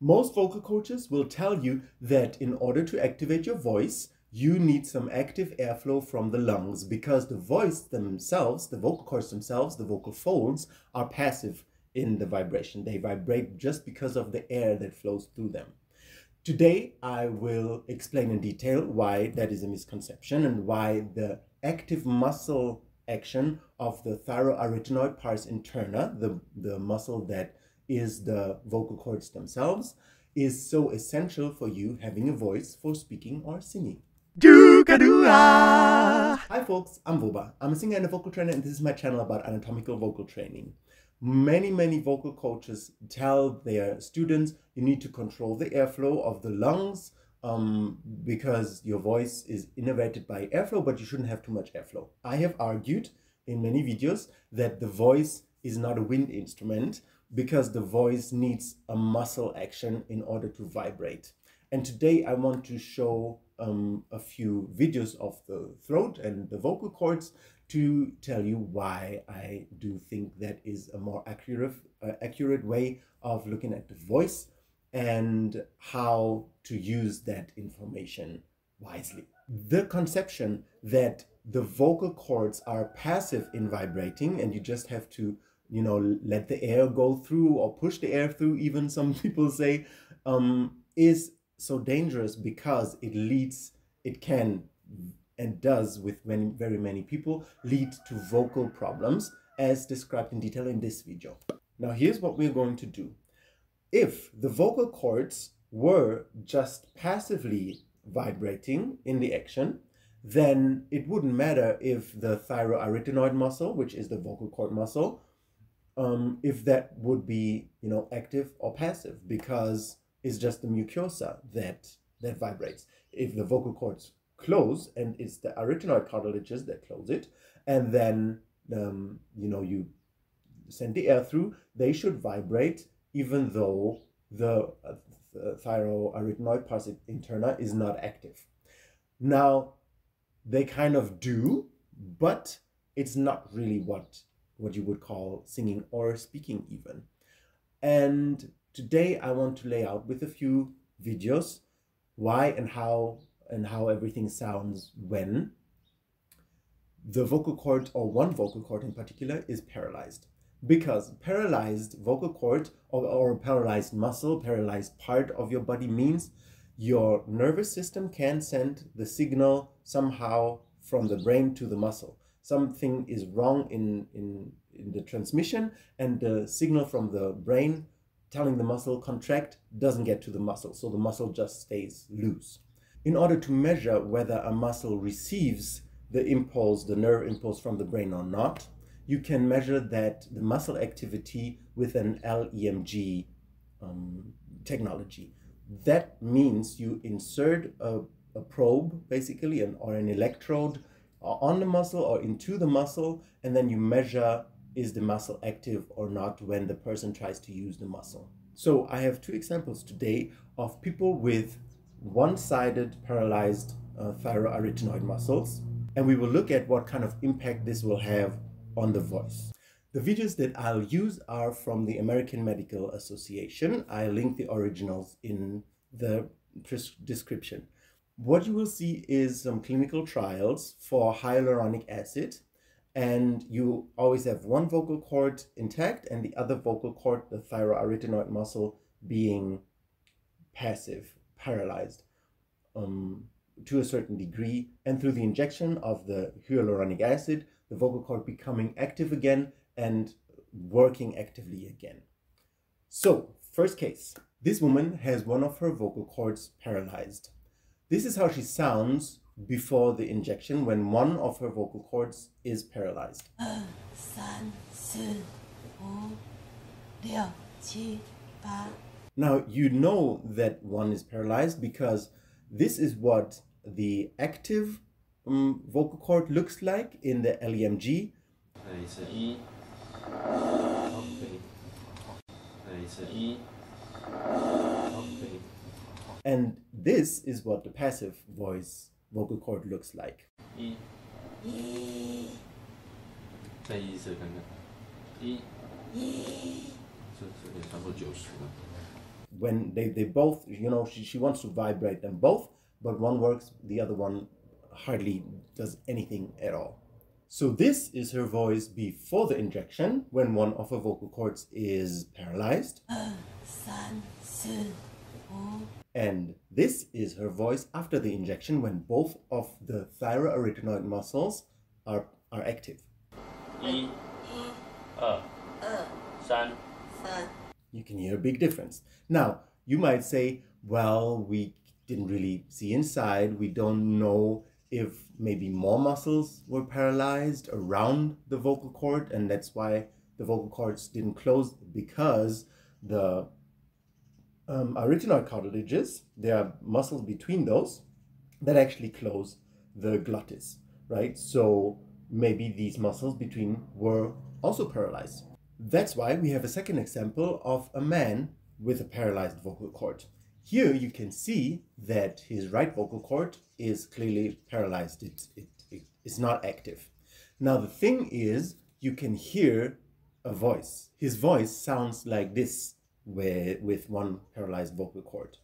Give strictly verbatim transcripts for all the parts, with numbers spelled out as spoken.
Most vocal coaches will tell you that in order to activate your voice, you need some active airflow from the lungs, because the voice themselves, the vocal cords themselves, the vocal folds are passive in the vibration. They vibrate just because of the air that flows through them. Today, I will explain in detail why that is a misconception and why the active muscle action of the thyroarytenoid pars interna, the, the muscle that is the vocal cords themselves, is so essential for you having a voice for speaking or singing. Hi folks, I'm Voba. I'm a singer and a vocal trainer, and this is my channel about anatomical vocal training. Many, many vocal coaches tell their students you need to control the airflow of the lungs um, because your voice is innervated by airflow, but you shouldn't have too much airflow. I have argued in many videos that the voice is not a wind instrument, because the voice needs a muscle action in order to vibrate. And today I want to show um, a few videos of the throat and the vocal cords to tell you why I do think that is a more accurate, uh, accurate way of looking at the voice and how to use that information wisely. The conception that the vocal cords are passive in vibrating and you just have to you know, let the air go through or push the air through, even some people say, um, is so dangerous because it leads, it can and does with many, very many people lead to vocal problems as described in detail in this video. Now, here's what we're going to do. If the vocal cords were just passively vibrating in the action, then it wouldn't matter if the thyroarytenoid muscle, which is the vocal cord muscle, Um, if that would be, you know, active or passive, because it's just the mucosa that that vibrates. If the vocal cords close, and it's the arytenoid cartilages that close it, and then um, you know you send the air through, they should vibrate, even though the, uh, the thyroarytenoid pars interna is not active. Now, they kind of do, but it's not really what. what you would call singing or speaking even. And today I want to lay out with a few videos why and how and how everything sounds when the vocal cord, or one vocal cord in particular, is paralyzed. Because paralyzed vocal cord or, or paralyzed muscle, paralyzed part of your body means your nervous system can send the signal somehow from the brain to the muscle. Something is wrong in, in, in the transmission, and the signal from the brain telling the muscle contract doesn't get to the muscle, so the muscle just stays loose. In order to measure whether a muscle receives the impulse, the nerve impulse from the brain or not, you can measure that the muscle activity with an L E M G um, technology. That means you insert a, a probe, basically, an, or an electrode, on the muscle or into the muscle, and then you measure is the muscle active or not when the person tries to use the muscle. So I have two examples today of people with one-sided paralyzed uh, thyroarytenoid muscles, and we will look at what kind of impact this will have on the voice. The videos that I'll use are from the American Medical Association. I link the originals in the description. What you will see is some clinical trials for hyaluronic acid, and you always have one vocal cord intact and the other vocal cord, the thyroarytenoid muscle, being passive, paralyzed um, to a certain degree, and through the injection of the hyaluronic acid, the vocal cord becoming active again and working actively again. So, first case. This woman has one of her vocal cords paralyzed. This is how she sounds before the injection when one of her vocal cords is paralyzed. Now, you know that one is paralyzed because this is what the active um, vocal cord looks like in the L E M G. And this is what the passive voice vocal cord looks like. when they, they both, you know, she, she wants to vibrate them both, but one works, the other one hardly does anything at all. So this is her voice before the injection, when one of her vocal cords is paralyzed. And this is her voice after the injection, when both of the thyroarytenoid muscles are, are active. You can hear a big difference. Now, you might say, well, we didn't really see inside. We don't know if maybe more muscles were paralyzed around the vocal cord, and that's why the vocal cords didn't close, because the um, arytenoid cartilages, there are muscles between those that actually close the glottis, right? So maybe these muscles between were also paralyzed. That's why we have a second example of a man with a paralyzed vocal cord. Here you can see that his right vocal cord is clearly paralyzed. It, it, it is not active. Now the thing is, you can hear a voice. His voice sounds like this where, with one paralyzed vocal cord.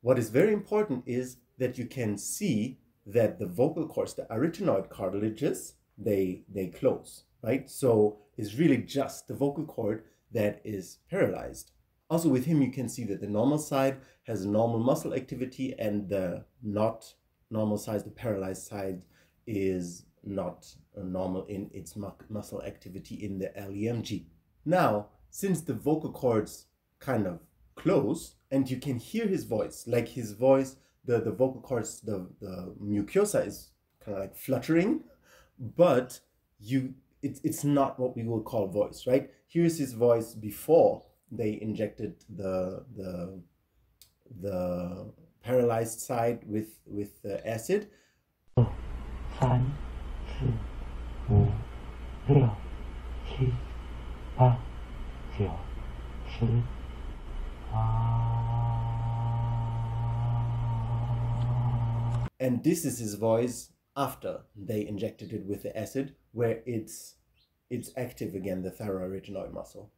What is very important is that you can see that the vocal cords, the arytenoid cartilages, they, they close, right? So it's really just the vocal cord that is paralyzed. Also with him, you can see that the normal side has normal muscle activity, and the not normal side, the paralyzed side, is not normal in its muscle activity in the L E M G. Now, since the vocal cords kind of close, and you can hear his voice, like his voice, the, the vocal cords, the, the mucosa is kind of like fluttering, but you it, it's not what we will call voice, right? Here's his voice before they injected the, the, the paralyzed side with, with the acid. And this is his voice after they injected it with the acid, where it's it's active again, the thyroarytenoid muscle.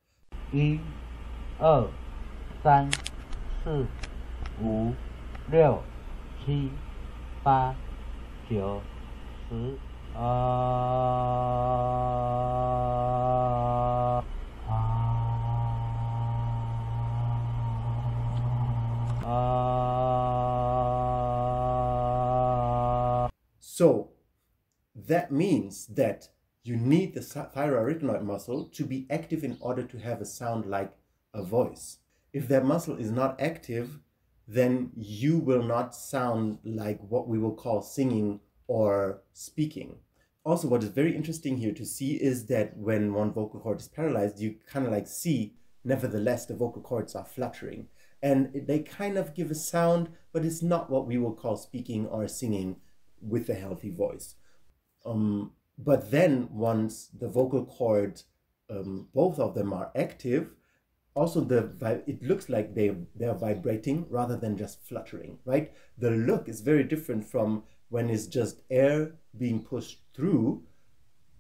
So that means that you need the thyroarytenoid muscle to be active in order to have a sound like a voice. If that muscle is not active, then you will not sound like what we will call singing or speaking. Also, what is very interesting here to see is that when one vocal cord is paralyzed, you kind of like see, nevertheless, the vocal cords are fluttering. And they kind of give a sound, but it's not what we will call speaking or singing with a healthy voice. Um, but then once the vocal cord, um, both of them are active, also the it looks like they, they're vibrating rather than just fluttering, right? The look is very different from when it's just air being pushed through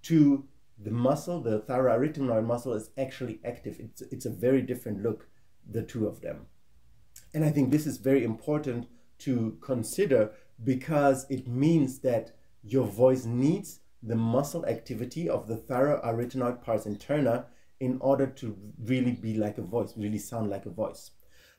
to the muscle, the thyroarytenoid muscle is actually active. It's, it's a very different look, the two of them. And I think this is very important to consider, because it means that your voice needs the muscle activity of the thyroarytenoid pars interna in order to really be like a voice, really sound like a voice.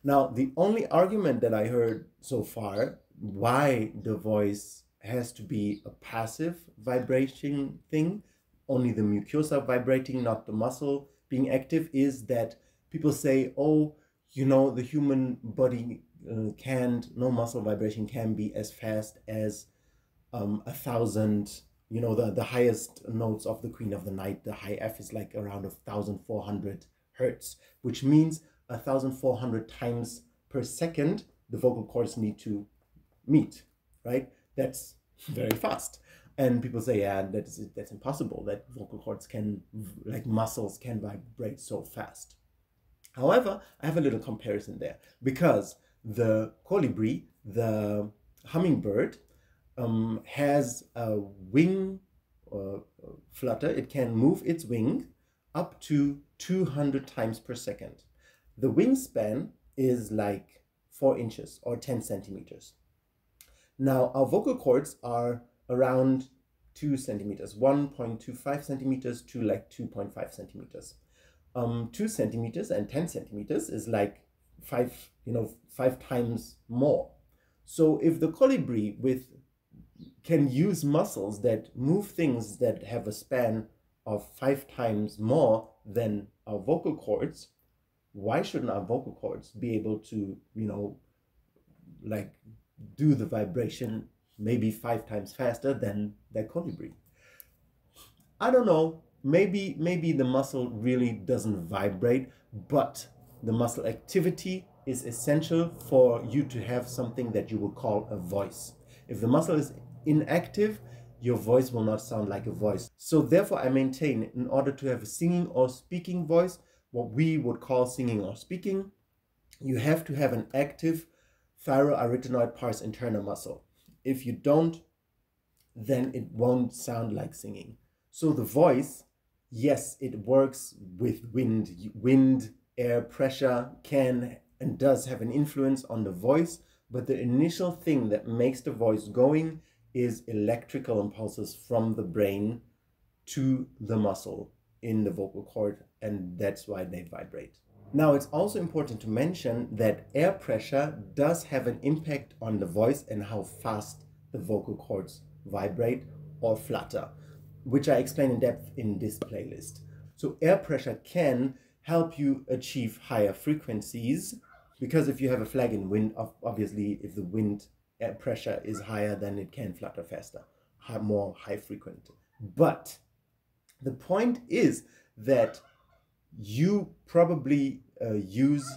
Now, the only argument that I heard so far why the voice has to be a passive vibration thing, only the mucosa vibrating, not the muscle being active, is that people say, oh, you know, the human body Uh, can't, no muscle vibration can be as fast as um, a thousand, you know, the, the highest notes of the Queen of the Night, the high F is like around one thousand four hundred hertz, which means one thousand four hundred times per second the vocal cords need to meet, right? That's very fast. And people say, yeah, that's, that's impossible, that vocal cords can, like muscles can vibrate so fast. However, I have a little comparison there, because the colibri, the hummingbird, um, has a wing uh, flutter. It can move its wing up to two hundred times per second. The wingspan is like four inches or ten centimeters. Now, our vocal cords are around two centimeters, one point two five centimeters to like two point five centimeters. Um, two centimeters and ten centimeters is like five, you know, five times more. So if the colibri with can use muscles that move things that have a span of five times more than our vocal cords, why shouldn't our vocal cords be able to, you know, like do the vibration maybe five times faster than their colibri? I don't know, maybe, maybe the muscle really doesn't vibrate, but the muscle activity is essential for you to have something that you will call a voice. If the muscle is inactive, your voice will not sound like a voice. So therefore, I maintain, in order to have a singing or speaking voice, what we would call singing or speaking, you have to have an active thyroarytenoid pars interna muscle. If you don't, then it won't sound like singing. So the voice, yes, it works with wind. Wind, air, pressure can and does have an influence on the voice, but the initial thing that makes the voice going is electrical impulses from the brain to the muscle in the vocal cord, and that's why they vibrate. Now, it's also important to mention that air pressure does have an impact on the voice and how fast the vocal cords vibrate or flutter, which I explain in depth in this playlist. So air pressure can help you achieve higher frequencies, because if you have a flag in wind, obviously if the wind air pressure is higher, then it can flutter faster, more high frequent. But the point is that you probably uh, use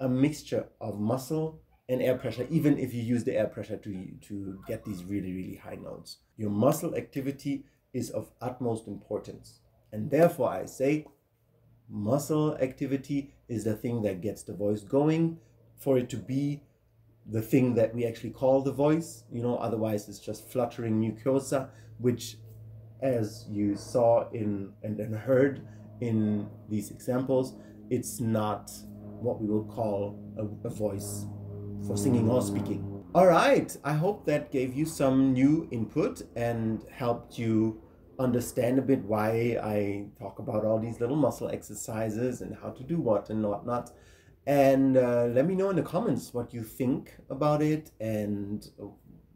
a mixture of muscle and air pressure, even if you use the air pressure to, to get these really, really high notes. Your muscle activity is of utmost importance. And therefore, I say muscle activity is the thing that gets the voice going, for it to be the thing that we actually call the voice. You know, otherwise it's just fluttering mucosa, which, as you saw in and, and heard, in these examples, it's not what we will call a, a voice for singing or speaking. All right, I hope that gave you some new input and helped you understand a bit why I talk about all these little muscle exercises and how to do what and whatnot. And uh, let me know in the comments what you think about it, and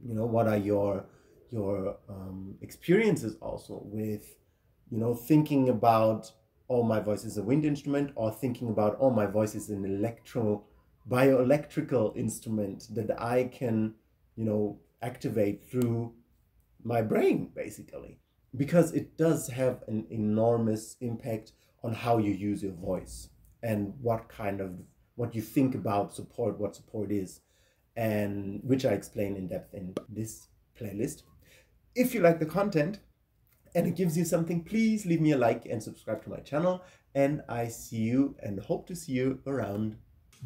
you know, what are your your um, experiences also with, you know, thinking about, oh, my voice is a wind instrument, or thinking about, oh, my voice is an electro, bioelectrical instrument that I can, you know, activate through my brain, basically. Because it does have an enormous impact on how you use your voice and what kind of, what you think about support, what support is, and which I explain in depth in this playlist. If you like the content and it gives you something, please leave me a like and subscribe to my channel, and I see you and hope to see you around.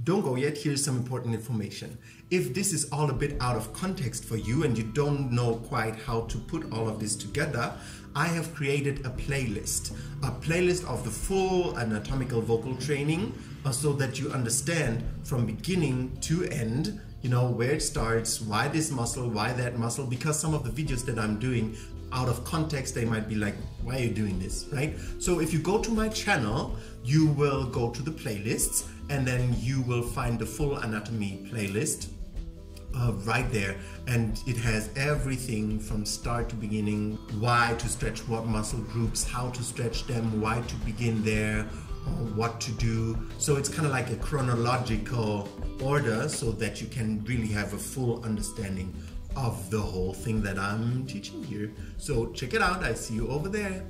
Don't go yet, here's some important information. If this is all a bit out of context for you and you don't know quite how to put all of this together, I have created a playlist. A playlist of the full anatomical vocal training, so that you understand from beginning to end, you know, where it starts, why this muscle, why that muscle, because some of the videos that I'm doing out of context, they might be like, why are you doing this, right? So if you go to my channel, you will go to the playlists, and then you will find the full anatomy playlist uh, right there. And it has everything from start to beginning, why to stretch what muscle groups, how to stretch them, why to begin there, what to do. So it's kind of like a chronological order, so that you can really have a full understanding of the whole thing that I'm teaching here. So check it out. I see you over there.